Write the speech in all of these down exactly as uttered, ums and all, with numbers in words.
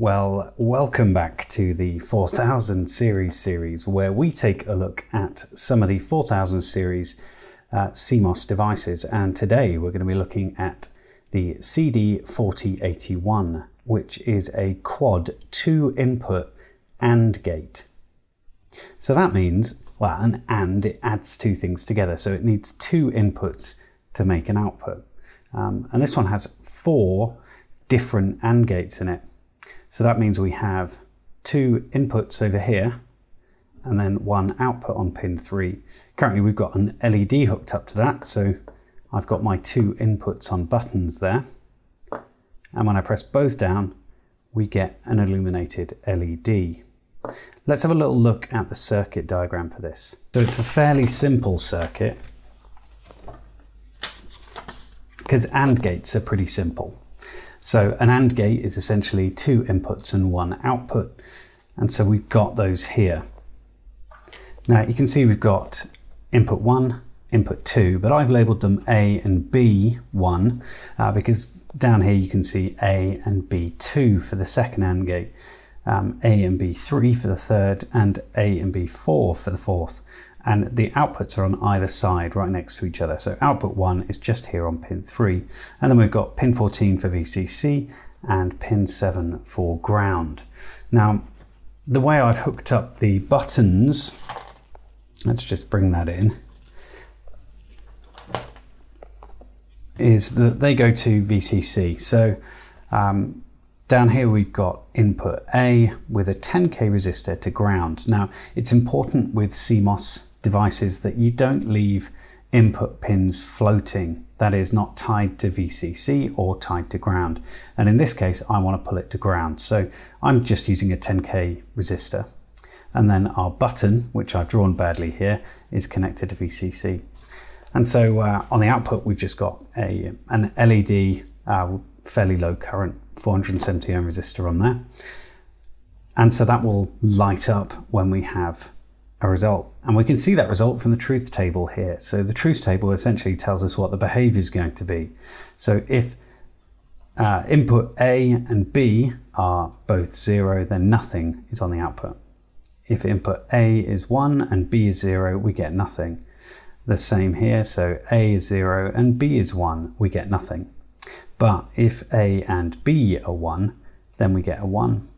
Well, welcome back to the four thousand series series where we take a look at some of the four thousand series uh, C MOS devices, and today we're going to be looking at the C D four oh eight one, which is a quad two input AND gate. So that means, well, an AND, it adds two things together, so it needs two inputs to make an output. Um, and this one has four different AND gates in it. So that means we have two inputs over here and then one output on pin three. Currently we've got an L E D hooked up to that, so I've got my two inputs on buttons there. And when I press both down, we get an illuminated L E D. Let's have a little look at the circuit diagram for this. So it's a fairly simple circuit because AND gates are pretty simple. So an AND gate is essentially two inputs and one output, and so we've got those here. Now you can see we've got input one, input two, but I've labelled them A and B one uh, because down here you can see A and B two for the second AND gate, um, A and B three for the third, and A and B four for the fourth. And the outputs are on either side right next to each other. So output one is just here on pin three. And then we've got pin fourteen for V C C and pin seven for ground. Now, the way I've hooked up the buttons, let's just bring that in, is that they go to V C C. So um, down here we've got input A with a ten K resistor to ground. Now, it's important with C MOS devices that you don't leave input pins floating, that is not tied to V C C or tied to ground. And in this case, I want to pull it to ground. So I'm just using a ten K resistor. And then our button, which I've drawn badly here, is connected to V C C. And so uh, on the output, we've just got a, an L E D, uh, fairly low current, four hundred seventy ohm resistor on there. And so that will light up when we have a result. And we can see that result from the truth table here. So the truth table essentially tells us what the behavior is going to be. So if uh, input A and B are both zero, then nothing is on the output. If input A is one and B is zero, we get nothing. The same here, so A is zero and B is one, we get nothing. But if A and B are one, then we get a one.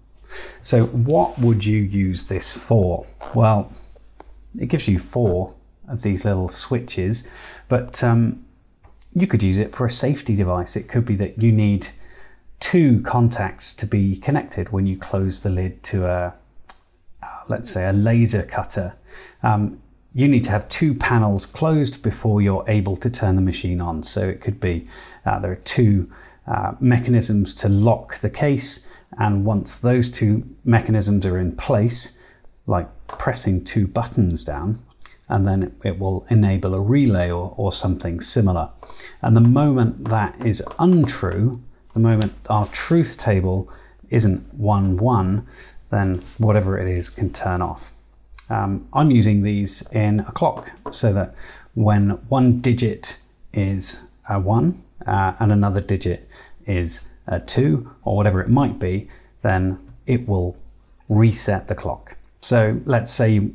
So what would you use this for? Well, it gives you four of these little switches, but um, you could use it for a safety device. It could be that you need two contacts to be connected when you close the lid to a, let's say, a laser cutter. Um, you need to have two panels closed before you're able to turn the machine on. So it could be uh, there are two uh, mechanisms to lock the case, and once those two mechanisms are in place, like pressing two buttons down, and then it will enable a relay or, or something similar. And the moment that is untrue, the moment our truth table isn't one one, then whatever it is can turn off. Um, I'm using these in a clock so that when one digit is a one uh, and another digit is a two or whatever it might be, then it will reset the clock. So let's say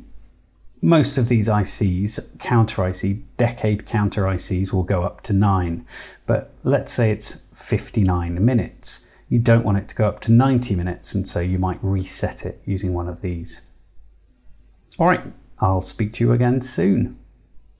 most of these I Cs, counter I C, decade counter I Cs will go up to nine, but let's say it's fifty-nine minutes. You don't want it to go up to ninety minutes, and so you might reset it using one of these. All right, I'll speak to you again soon.